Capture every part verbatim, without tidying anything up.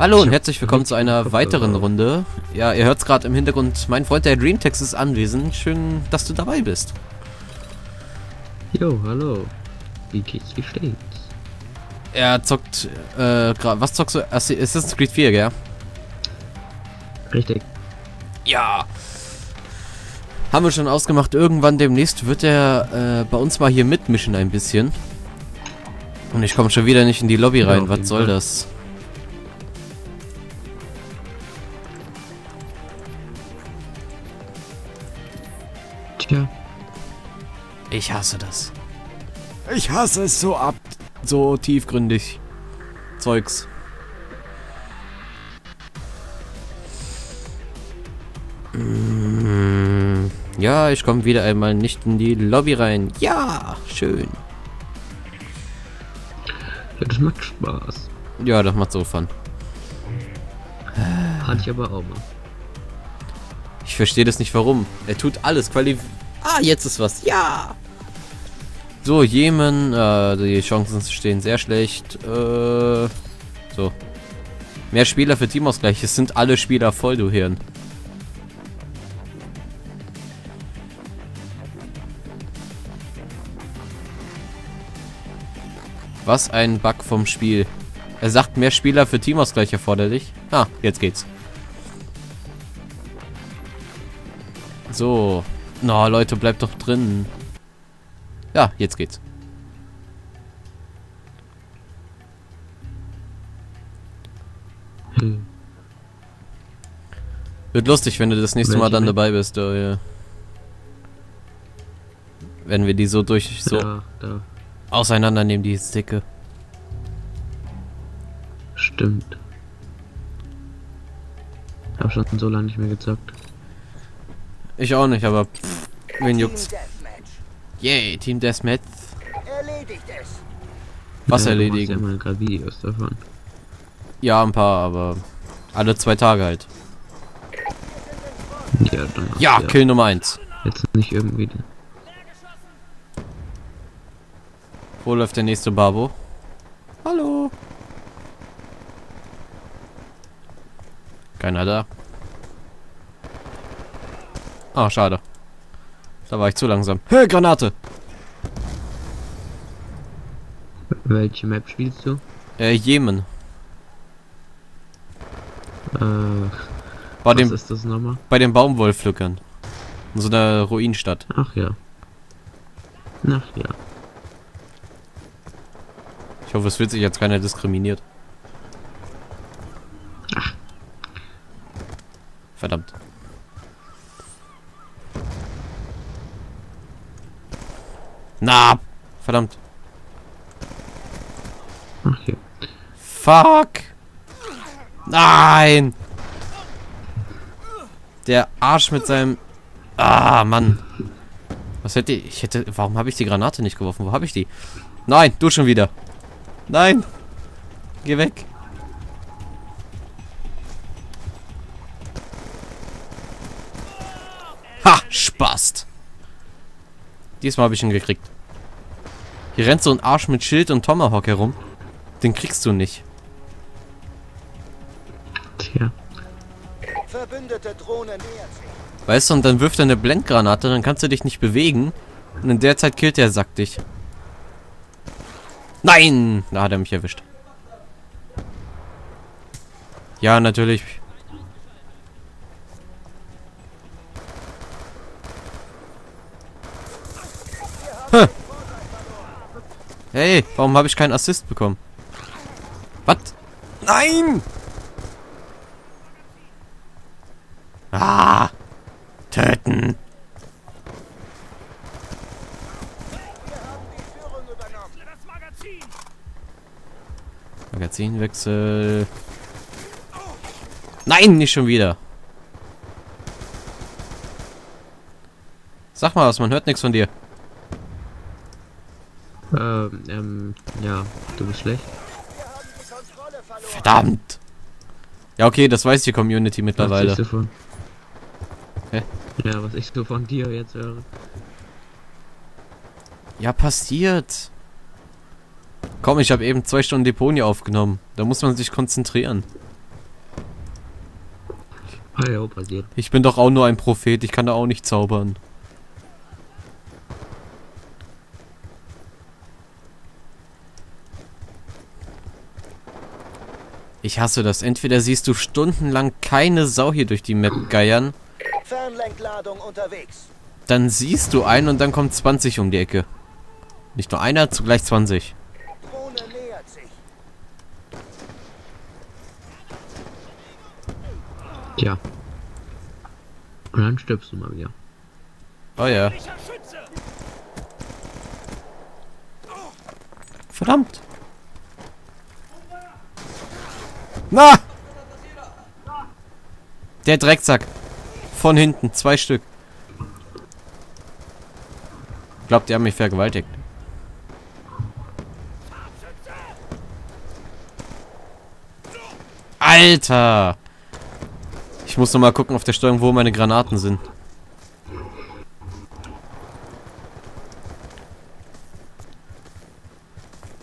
Hallo und herzlich willkommen zu einer weiteren Runde. Ja, ihr hört es gerade im Hintergrund, mein Freund der Dreamtex ist anwesend. Schön, dass du dabei bist. Jo, hallo. Wie geht's, wie steht's? Er zockt, äh, was zockst du? Assassin's Creed vier, gell? Richtig. Ja. Haben wir schon ausgemacht, irgendwann demnächst wird er äh, bei uns mal hier mitmischen ein bisschen. Und ich komme schon wieder nicht in die Lobby rein, ja, was soll Fall. das? Tja. Ich hasse das. Ich hasse es so ab, so tiefgründig. Zeugs. Ja, ich komme wieder einmal nicht in die Lobby rein. Ja, schön. Ja, das macht Spaß. Ja, das macht so Fun. Hatte ich aber auch mal. Ich verstehe das nicht, warum. Er tut alles. Quali ah, jetzt ist was. Ja. So, Jemen. Äh, die Chancen stehen sehr schlecht. Äh, so. Mehr Spieler für Teamausgleich. Es sind alle Spieler voll, du Hirn. Was ein Bug vom Spiel. Er sagt, mehr Spieler für Teamausgleich erforderlich. Ah, jetzt geht's. So. Na, no, Leute, bleibt doch drin. Ja, jetzt geht's. Hm. Wird lustig, wenn du das nächste Mal dann dabei bist. Oh, ja. Wenn wir die so durch... so ja, da. auseinandernehmen, die Sticke. Stimmt. Hab schon so lange nicht mehr gezockt. Ich auch nicht, aber pff, wen juckt's? Yay, Team Deathmatch. Erledigt es. Was ja, erledigen? Du machst ja mal grad Videos davon. Ja, ein paar, aber alle zwei Tage halt. Ja, dann auch, ja, ja. Kill Nummer eins. Jetzt nicht irgendwie... Wo läuft der nächste Babo? Hallo? Keiner da. Ah, schade. Da war ich zu langsam. Hey, Granate! Welche Map spielst du? Äh, Jemen. Äh, bei was dem, ist das nochmal? Bei den Baumwollpflückern. In so einer Ruinenstadt. Ach ja. Ach ja. Ich hoffe, es wird sich jetzt keiner diskriminiert. Ach. Verdammt. Na, verdammt. Ach ja. Fuck. Nein. Der Arsch mit seinem... Ah, Mann. Was hätte ich... ich hätte... Warum habe ich die Granate nicht geworfen? Wo habe ich die? Nein, du schon wieder. Nein! Geh weg! Ha! Spaß! Diesmal habe ich ihn gekriegt. Hier rennt so ein Arsch mit Schild und Tomahawk herum. Den kriegst du nicht. Tja. Weißt du, und dann wirft er eine Blendgranate, dann kannst du dich nicht bewegen. Und in der Zeit killt der Sack dich. Nein! Da hat er mich erwischt. Ja, natürlich. Hä. Hey, warum habe ich keinen Assist bekommen? Was? Nein! Ah! Töten! Magazinwechsel. Nein, nicht schon wieder. Sag mal was, man hört nichts von dir. Ähm, ähm, ja, du bist schlecht. Verdammt. Ja, okay, das weiß die Community mittlerweile. Was ich so von... Hä? Ja, was ich so von dir jetzt höre. Ja, passiert. Komm, ich habe eben zwei Stunden Deponie aufgenommen. Da muss man sich konzentrieren. Ah ja, passiert. Ich bin doch auch nur ein Prophet, ich kann da auch nicht zaubern. Ich hasse das. Entweder siehst du stundenlang keine Sau hier durch die Map geiern. Fernlenkladung unterwegs. Dann siehst du einen und dann kommt zwanzig um die Ecke. Nicht nur einer, zugleich zwanzig. Drohne nähert sich. Tja. Und dann stirbst du mal wieder. Oh ja. Verdammt. Na! Der Drecksack. Von hinten. Zwei Stück. Glaubt, die haben mich vergewaltigt. Alter! Ich muss noch mal gucken auf der Steuerung, wo meine Granaten sind.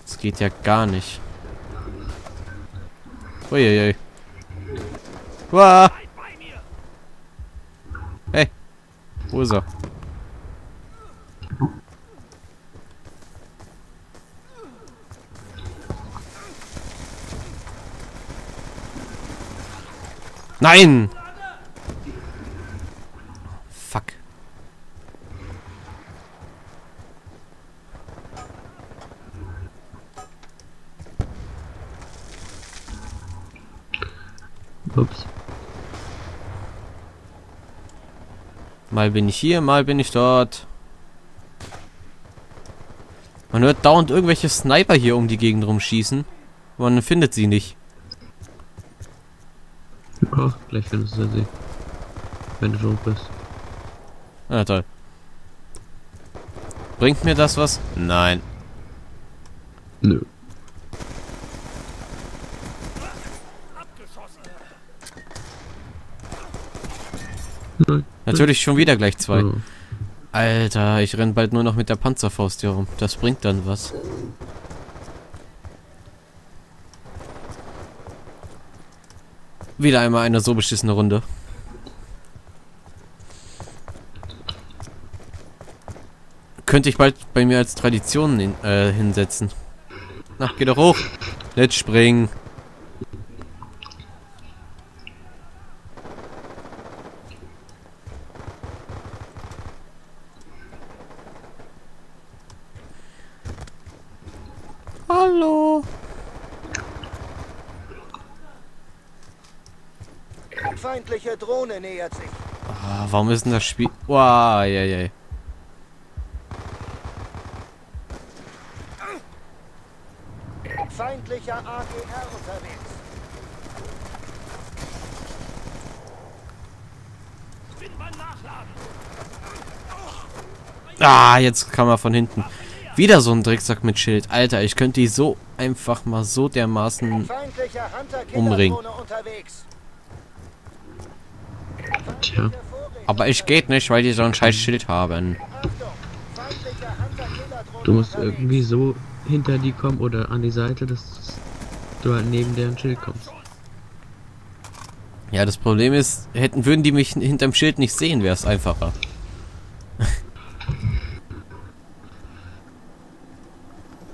Das geht ja gar nicht. Uiuiui. Uah. Hey. Wo ist er? Nein! Fuck. Ups. Mal bin ich hier, mal bin ich dort. Man hört dauernd irgendwelche Sniper hier um die Gegend rumschießen. Man findet sie nicht. Oh, gleich findest du sie. Wenn du tot bist. Ah, toll. Bringt mir das was? Nein. Nö. Natürlich schon wieder gleich zwei. Oh. Alter, ich renn bald nur noch mit der Panzerfaust hier rum. Das bringt dann was. Wieder einmal eine so beschissene Runde. Könnte ich bald bei mir als Tradition hin, äh, hinsetzen. Na, geh doch hoch. Let's springen. Hallo. Feindliche Drohne nähert sich. Ah, warum ist denn das Spiel? Wow, ja, ja. Feindlicher A G R unterwegs. Bin beim Nachladen. Ah, jetzt kam er von hinten. Wieder so ein Drecksack mit Schild. Alter, ich könnte die so einfach mal so dermaßen umringen. Tja. Aber ich geht nicht, weil die so ein scheiß Schild haben. Du musst irgendwie so hinter die kommen oder an die Seite, dass du halt neben deren Schild kommst. Ja, das Problem ist, hätten würden die mich hinterm Schild nicht sehen, wäre es einfacher.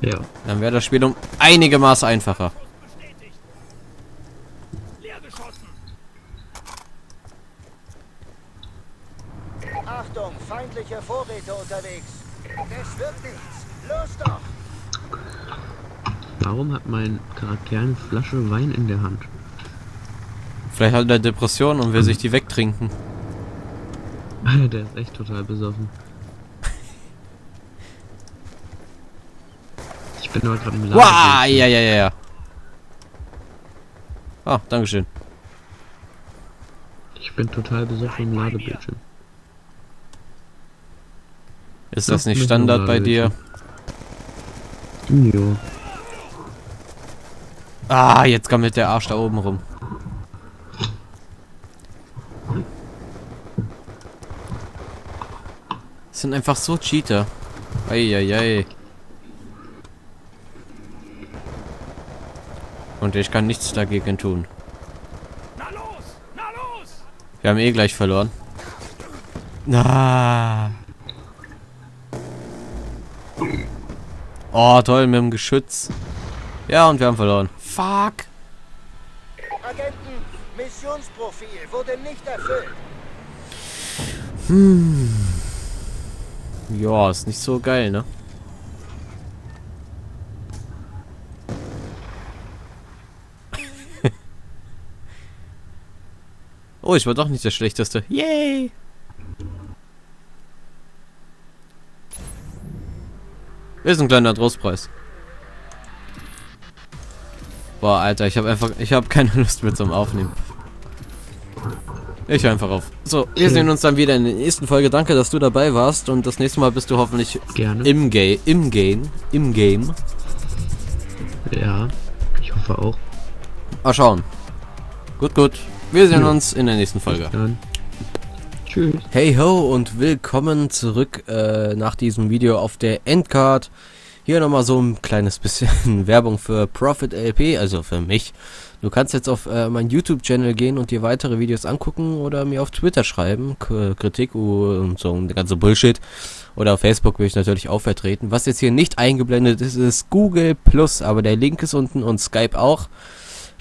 Ja. Dann wäre das Spiel um einige Maße einfacher. Achtung, feindliche Vorräte unterwegs. Es wird nichts. Los doch! Warum hat mein Charakter eine Flasche Wein in der Hand? Vielleicht hat er Depression und will mhm. sich die wegtrinken. Alter, der ist echt total besoffen. Ich bin heute gerade im Laden. Wow, ja, ja, ja, ja. Ah, dankeschön. Ich bin total besoffen im Ladebildschirm. Ist das, das nicht Standard bei dir? Jo. Ah, jetzt kommt mit der Arsch da oben rum. Das sind einfach so Cheater. Eieiei. Und ich kann nichts dagegen tun. Na los, na los! Wir haben eh gleich verloren. Ah. Oh, toll, mit dem Geschütz. Ja, und wir haben verloren. Fuck. Agenten, Missionsprofil wurde nicht erfüllt. Hm. Ja, ist nicht so geil, ne? Oh, ich war doch nicht der Schlechteste. Yay! Ist ein kleiner Trostpreis. Boah, Alter, ich habe einfach... Ich habe keine Lust mehr zum Aufnehmen. Ich höre einfach auf. So, wir sehen uns dann wieder in der nächsten Folge. Danke, dass du dabei warst. Und das nächste Mal bist du hoffentlich... Gerne. Im Game. Im Game. Im Game. Ja, ich hoffe auch. Mal schauen. Gut, gut. Wir sehen uns in der nächsten Folge. Dann. Tschüss. Hey ho und willkommen zurück äh, nach diesem Video auf der Endcard. Hier nochmal so ein kleines bisschen Werbung für ProfitLP, also für mich. Du kannst jetzt auf äh, meinen YouTube-Channel gehen und dir weitere Videos angucken oder mir auf Twitter schreiben. K Kritik und so ein ganzer Bullshit. Oder auf Facebook will ich natürlich auch vertreten. Was jetzt hier nicht eingeblendet ist, ist Google Plus, aber der Link ist unten und Skype auch.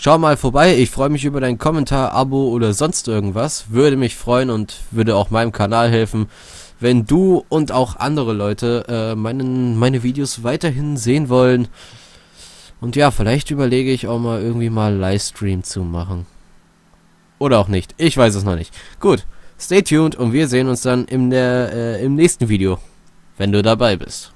Schau mal vorbei, ich freue mich über deinen Kommentar, Abo oder sonst irgendwas. Würde mich freuen und würde auch meinem Kanal helfen, wenn du und auch andere Leute äh, meinen, meine Videos weiterhin sehen wollen. Und ja, vielleicht überlege ich auch mal irgendwie mal Livestream zu machen. Oder auch nicht, ich weiß es noch nicht. Gut, stay tuned und wir sehen uns dann in der, äh, im nächsten Video, wenn du dabei bist.